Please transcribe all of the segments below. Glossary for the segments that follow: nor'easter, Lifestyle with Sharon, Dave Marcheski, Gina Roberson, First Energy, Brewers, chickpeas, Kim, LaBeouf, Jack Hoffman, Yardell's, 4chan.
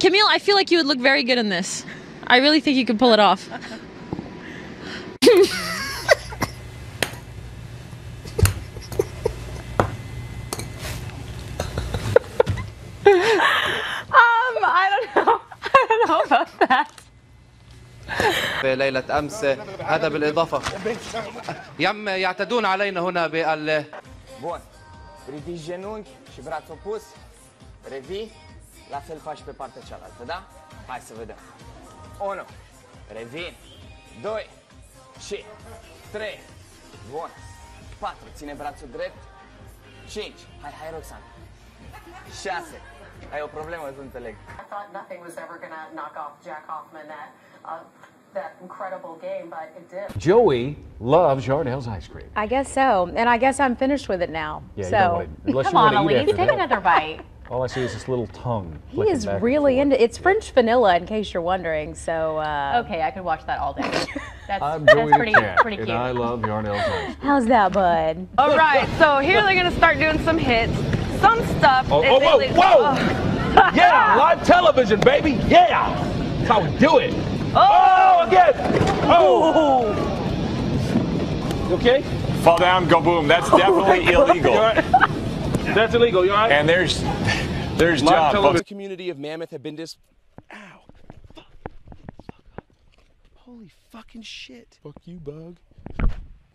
Camille, I feel like you would look very good in this. I really think you could pull it off. I don't know about that. في ليلة أمس هذا بالإضافة يم يعتدون علينا هنا بال بون ridici genunchi și brațul pus revii la fel faci pe partea cealaltă, da? Hai să vedem. 1 revii 2 și 3 bun 4 ține brațul drept 5 hai Roxana 6 I have a problem with the leg. I thought nothing was ever going to knock off Jack Hoffman, that incredible game, but it did. Joey loves Yardell's ice cream. I guess so, and I guess I'm finished with it now. Yeah, so. You don't want to, come on, Elise, take another bite. All I see is this little tongue. He is really into it. It's French vanilla, in case you're wondering, so. Okay, I could watch that all day. That's pretty cute. And I love Yardell's ice cream. How's that, bud? All right, so here they're going to start doing some hits. Some stuff. Oh, whoa! Yeah, live television, baby. Yeah, that's how we do it. Oh, again. Oh. You okay? Fall down, go boom. That's definitely illegal. Right. That's illegal. You all right? And there's live television. The community of Mammoth have been Ow! Fuck. Holy fucking shit! Fuck you, bug.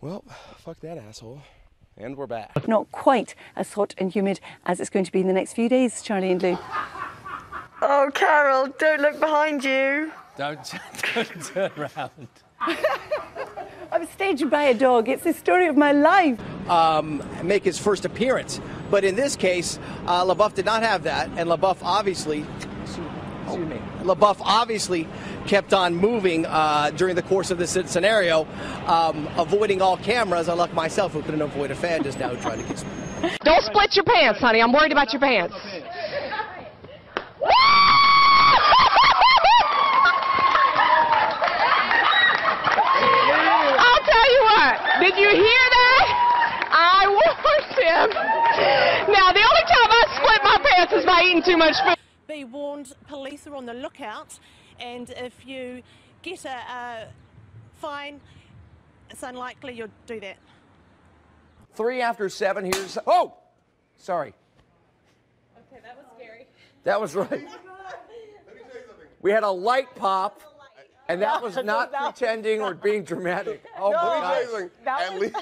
Well, fuck that asshole. And we're back. Not quite as hot and humid as it's going to be in the next few days, Charlie and Lou. Oh, Carol, don't look behind you. Don't turn around. I was staged by a dog. It's the story of my life. Make his first appearance. But in this case, LaBeouf did not have that. And LaBeouf obviously... LaBeouf obviously kept on moving during the course of this scenario, avoiding all cameras, unlike myself, who couldn't avoid a fan just now trying to kiss me. Don't split your pants, honey. I'm worried about your pants. I'll tell you what. Did you hear that? I warned him. Now, the only time I split my pants is by eating too much food. Be warned, police are on the lookout, and if you get a fine, it's unlikely you'll do that. 7:03, here's... Oh! Sorry. Okay, that was scary. That was right. Let me tell you something. We had a light pop, and that was not pretending or being dramatic. Oh, no, at least,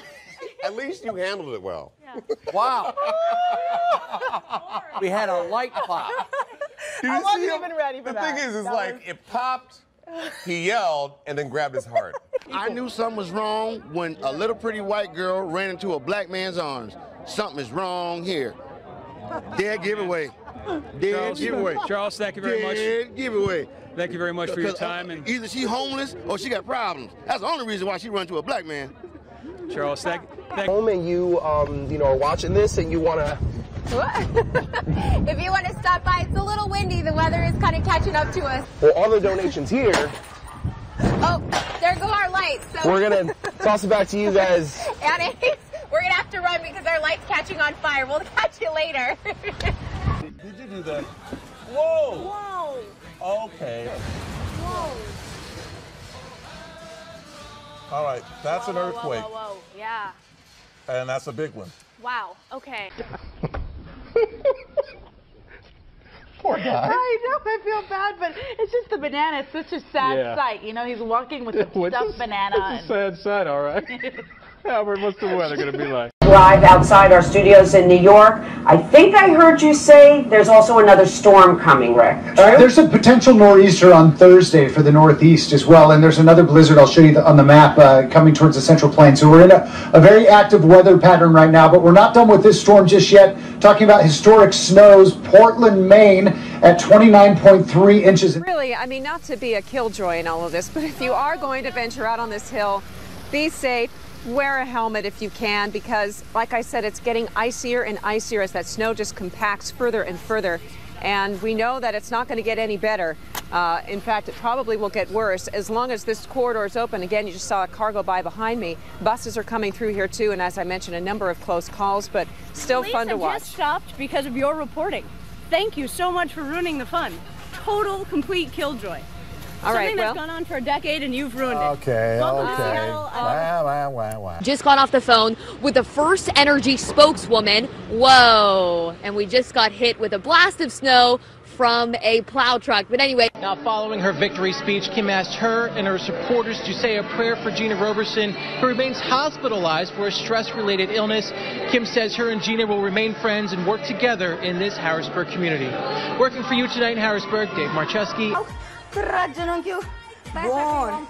at least you handled it well. Yeah. Wow. We had a light pop. I wasn't even ready for that. The thing is like, it popped, he yelled, and then grabbed his heart. I knew something was wrong when a little pretty white girl ran into a black man's arms. Something is wrong here. Dead giveaway. Dead giveaway. Charles, thank you very much. Dead giveaway. Thank you very much for your time. And either she's homeless or she got problems. That's the only reason why she ran into a black man. Charles, thank you. Home and you, you know, are watching this and you want to... If you want to stop by, it's a little windy. The weather is kind of catching up to us. Well, all the donations here. Oh, there go our lights. So. We're going to toss it back to you guys. And we're going to have to run because our light's catching on fire. We'll catch you later. Did you do that? Whoa. Whoa. Okay. Whoa. All right, that's an earthquake. Whoa. Yeah. And that's a big one. Wow, okay. Poor guy. I know, I feel bad, but it's just the banana. It's such a sad sight. You know, he's walking with a stuffed banana. It's a sad sight, all right. Albert, what's the weather going to be like? Live outside our studios in New York. I think I heard you say there's also another storm coming, Rick. There's a potential nor'easter on Thursday for the Northeast as well, and there's another blizzard I'll show you on the map coming towards the Central Plains. So we're in a very active weather pattern right now, but we're not done with this storm just yet. Talking about historic snows, Portland, Maine at 29.3 inches. Really, I mean, not to be a killjoy in all of this, but if you are going to venture out on this hill, be safe. Wear a helmet if you can, because like I said, it's getting icier and icier as that snow just compacts further and further, and we know that it's not going to get any better. In fact, it probably will get worse as long as this corridor is open. Again, you just saw a car go by behind me. Buses are coming through here too, and as I mentioned, a number of close calls, but still fun to watch. Police have just stopped because of your reporting. Thank you so much for ruining the fun. total, complete killjoy. All right, well, something that's gone on for a decade and you've ruined it. Okay, Wow. Just got off the phone with the First Energy spokeswoman. Whoa. And we just got hit with a blast of snow from a plow truck. But anyway. Now, following her victory speech, Kim asked her and her supporters to say a prayer for Gina Roberson, who remains hospitalized for a stress-related illness. Kim says her and Gina will remain friends and work together in this Harrisburg community. Working for you tonight in Harrisburg, Dave Marcheski. The Brewers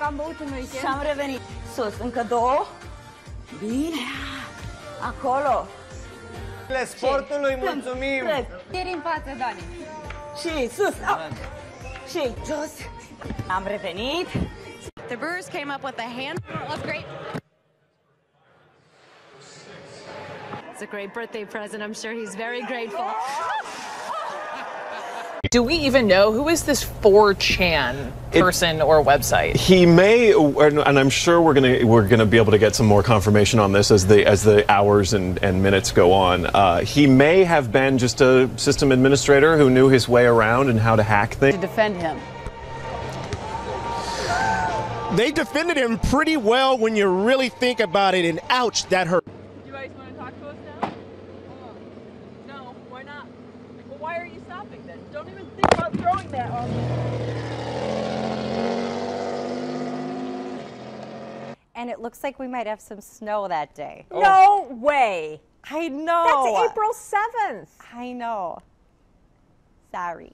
came up with a handful of great. It's a great birthday present. I'm sure he's very grateful. Do we even know who is this 4chan person or website? He may, and I'm sure we're gonna be able to get some more confirmation on this as the hours and minutes go on. He may have been just a system administrator who knew his way around and how to hack things. To defend him. They defended him pretty well when you really think about it, and ouch, that hurt. You guys want to talk to us now? No, why not? Well, why are you stopping then? Don't even think about throwing that on me. And it looks like we might have some snow that day. Oh. No way. I know. That's April 7th. I know. Sorry.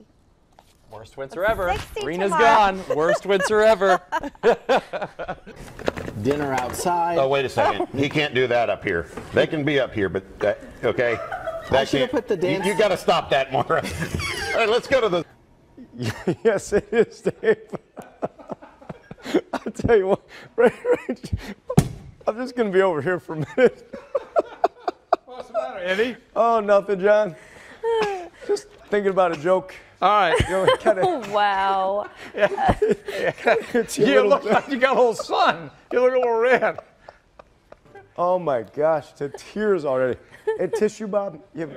Worst winter ever. Rena's gone. Worst winter ever. Dinner outside. Oh, wait a second. He can't do that up here. They can be up here, but that, okay. I should have put the dance. You got to stop that, Maura. All right, let's go to the. Yes, it is, Dave. I'll tell you what, Ray, I'm just going to be over here for a minute. What's the matter, Andy? Oh, nothing, John. Just thinking about a joke. All right. You know, kinda, wow. Yeah. You look like you got a little sun. You look a little red. Oh, my gosh, to tears already. And tissue, Bob? Yeah.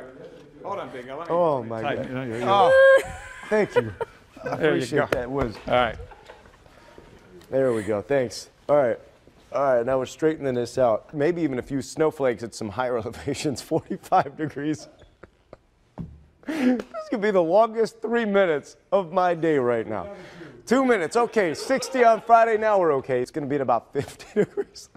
Hold on, Big. Oh, my God. Oh. Thank you. I appreciate that. Was. All right. There we go. Thanks. All right. All right, now we're straightening this out. Maybe even a few snowflakes at some higher elevations, 45 degrees. This could be the longest 3 minutes of my day right now. 2 minutes. Okay, 60 on Friday. Now we're okay. It's going to be at about 50 degrees.